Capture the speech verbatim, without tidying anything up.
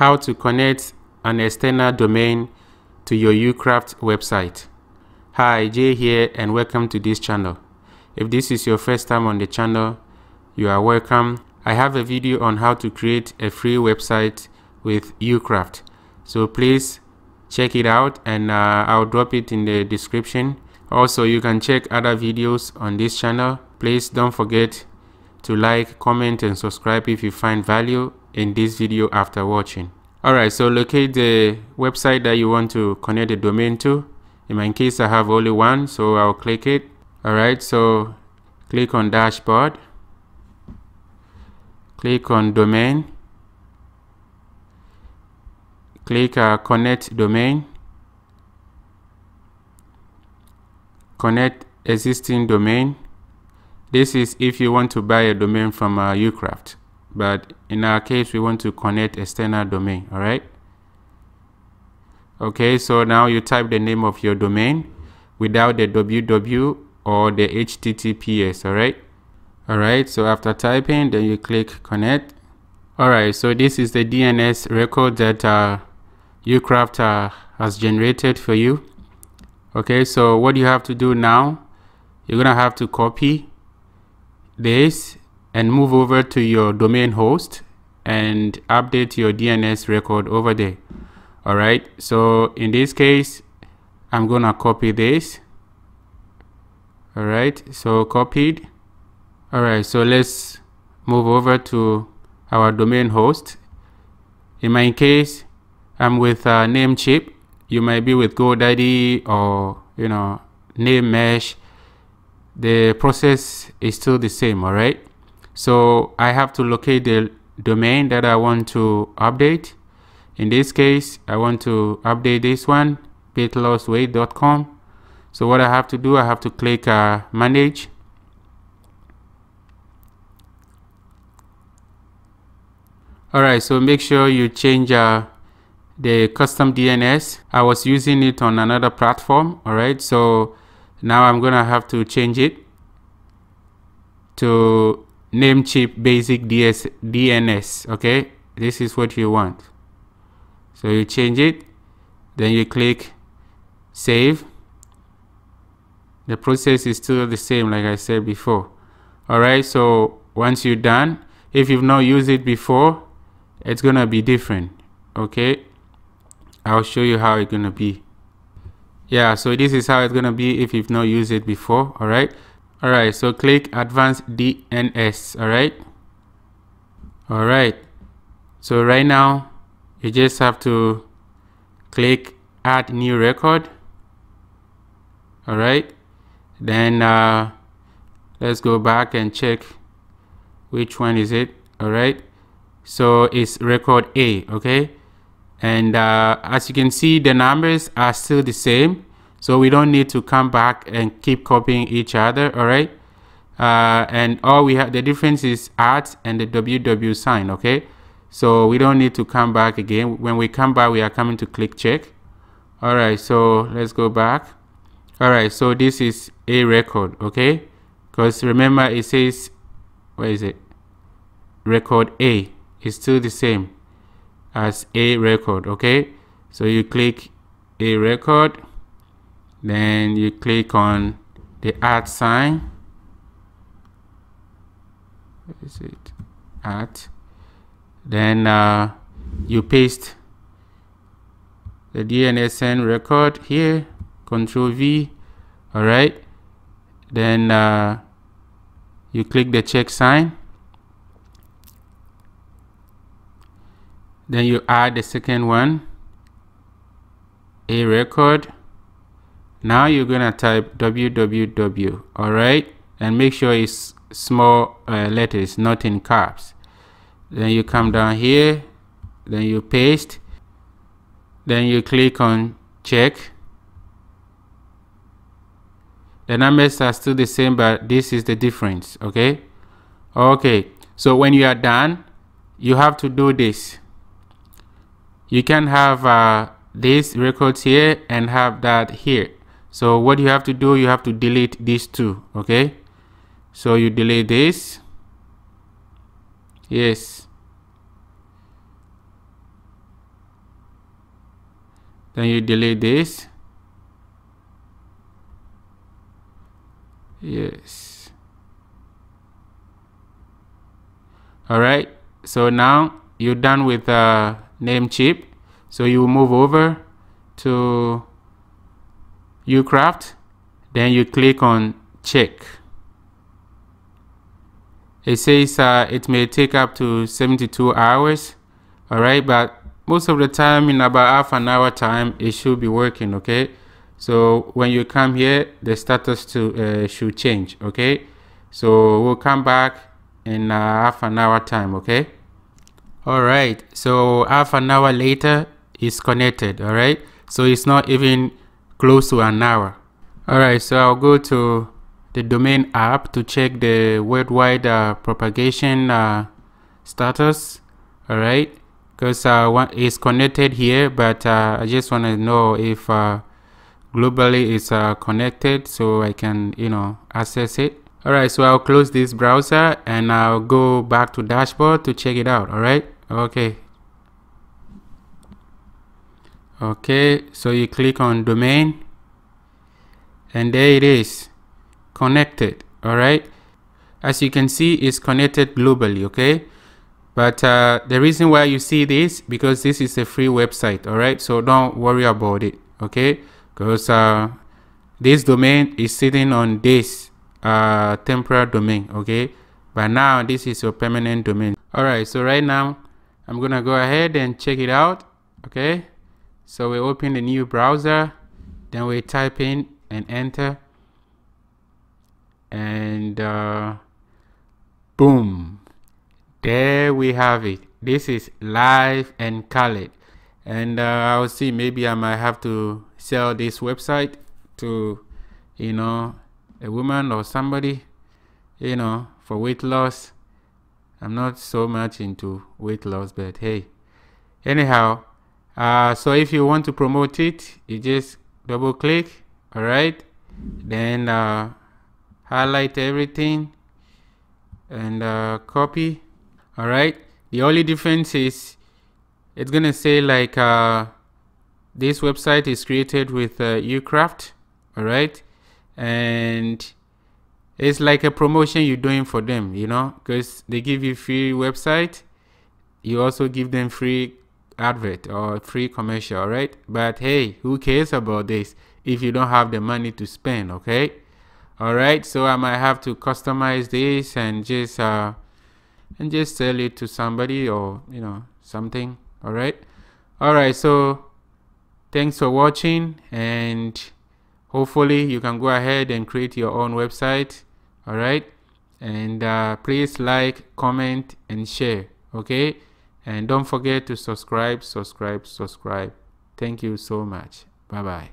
how to connect an external domain to your Ucraft website. Hi, Jay here, and welcome to this channel. If this is your first time on the channel, you are welcome. I have a video on how to create a free website with Ucraft, so please check it out, and uh, I'll drop it in the description. Also, you can check other videos on this channel. Please don't forget to like, comment, and subscribe if you find value in this video after watching. Alright, so locate the website that you want to connect the domain to. In my case, I have only one, so I'll click it. Alright, so click on dashboard, click on domain, click uh, connect domain, connect existing domain. This is if you want to buy a domain from uh, Ucraft, but in our case, we want to connect external domain. All right. Okay, so now you type the name of your domain without the W W or the H T T P S. All right. All right. So after typing, then you click connect. All right. So this is the D N S record that uh, Ucraft uh, has generated for you. Okay. So what you have to do now, you're gonna have to copy this and move over to your domain host and update your D N S record over there. All right, so in this case, I'm gonna copy this. All right, so copied. All right, so let's move over to our domain host. In my case, I'm with uh, Namecheap. You might be with GoDaddy or, you know, Namecheap. The process is still the same. All right, so I have to locate the domain that I want to update. In this case, I want to update this one, weight loss weight dot com. So what I have to do, I have to click uh, manage. All right, so make sure you change uh, the custom D N S. I was using it on another platform. All right, so now I'm gonna have to change it to Namecheap basic D S D N S. Okay, this is what you want. So you change it, then you click save. The process is still the same, like I said before. All right, so once you're done, if you've not used it before, it's gonna be different. Okay, I'll show you how it's gonna be. Yeah, so this is how it's gonna be if you've not used it before. All right, all right. So click Advanced D N S. All right, all right. So right now, you just have to click Add New Record. All right. Then uh, let's go back and check which one is it. All right. So it's record A. Okay. And uh, as you can see, the numbers are still the same, so we don't need to come back and keep copying each other. All right, uh, and all we have, the difference is at and the W W sign. Okay, so we don't need to come back again. When we come back, we are coming to click check. All right, so let's go back. All right, so this is a record. Okay, because remember, it says, where is it? Record A is still the same as a record. Okay, so you click a record, then you click on the at sign. What is it? At. Then uh, you paste the D N S N record here, Control V. All right, then uh, you click the check sign. Then you add the second one, a record. Now you're gonna type W W W. All right, and make sure it's small uh, letters, not in caps. Then you come down here, then you paste, then you click on check. The numbers are still the same, but this is the difference. Okay, okay. So when you are done, you have to do this. You can have uh, these records here and have that here. So what you have to do, you have to delete these two. Okay, so you delete this. Yes. Then you delete this. Yes. All right. So now you're done with uh, Namecheap. So you move over to Ucraft. Then you click on check. It says uh, it may take up to seventy-two hours. All right, but most of the time, in about half an hour time, it should be working. Okay, so when you come here, the status to uh, should change. Okay, so we'll come back in uh, half an hour time. Okay. All right, so half an hour later, it's connected. All right, so it's not even close to an hour. All right, so I'll go to the domain app to check the worldwide uh, propagation uh, status. All right, because uh, it's connected here, but uh, I just want to know if uh, globally it's uh, connected, so I can, you know, access it. All right, so I'll close this browser and I'll go back to dashboard to check it out. All right, okay, okay. So you click on domain, and there it is. Connected. All right, as you can see, it's connected globally. Okay, but uh, the reason why you see this, because this is a free website. All right, so don't worry about it. Okay, because uh, this domain is sitting on this uh, temporary domain. Okay, but now this is your permanent domain. All right, so right now I'm gonna go ahead and check it out. Okay, so we open the new browser, then we type in and enter. And uh, boom, there we have it. This is live and colored. And uh, I'll see, maybe I might have to sell this website to, you know, a woman or somebody, you know, for weight loss. I'm not so much into weight loss, but hey, anyhow, uh, so if you want to promote it, you just double click. All right, then uh, highlight everything and uh, copy. All right, the only difference is it's gonna say like uh, this website is created with uh, Ucraft. All right, and it's like a promotion you're doing for them, you know, because they give you free website, you also give them free advert or free commercial. All right, but hey, who cares about this if you don't have the money to spend? Okay. All right, so I might have to customize this and just uh, and just sell it to somebody or, you know, something. All right. All right. So thanks for watching, and hopefully you can go ahead and create your own website. All right. And uh, please like, comment and share. OK, and don't forget to subscribe, subscribe, subscribe. Thank you so much. Bye bye.